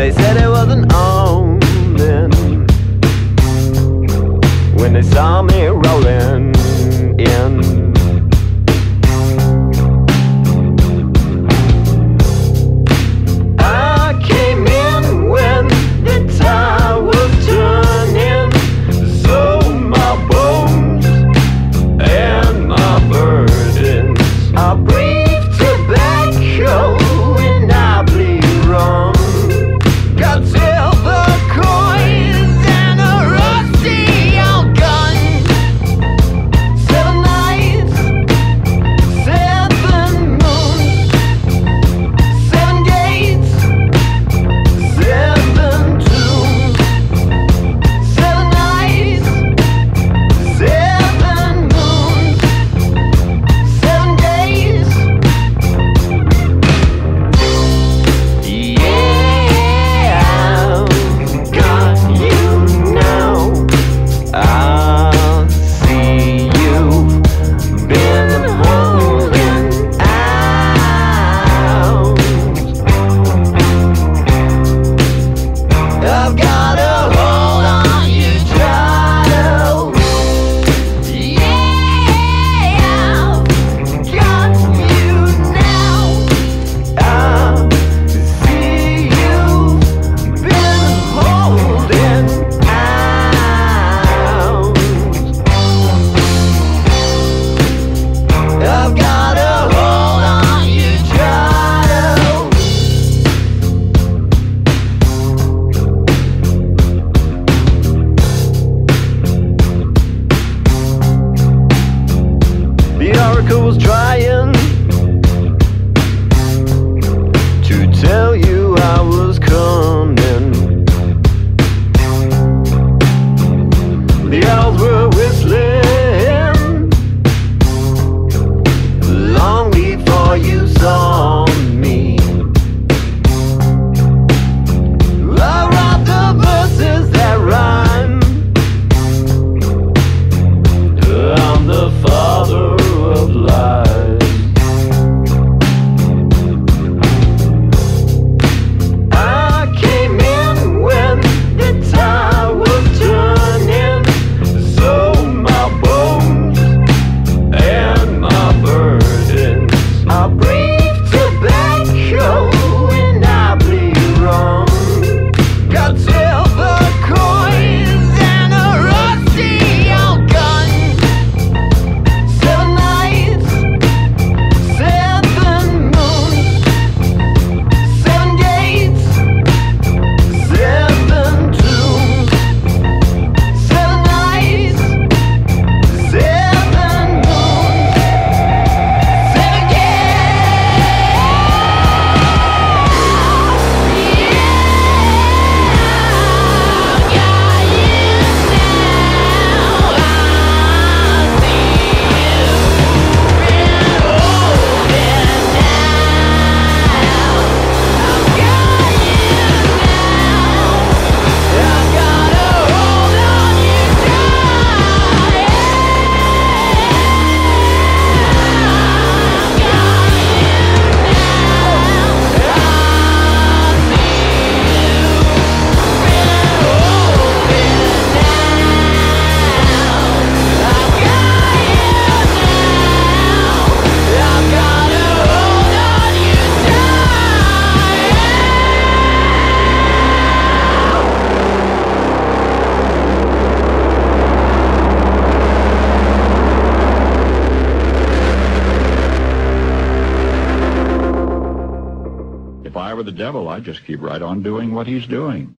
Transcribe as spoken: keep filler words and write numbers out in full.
They said it was an omen when they saw me rolling in. If I were the devil, I'd just keep right on doing what he's doing.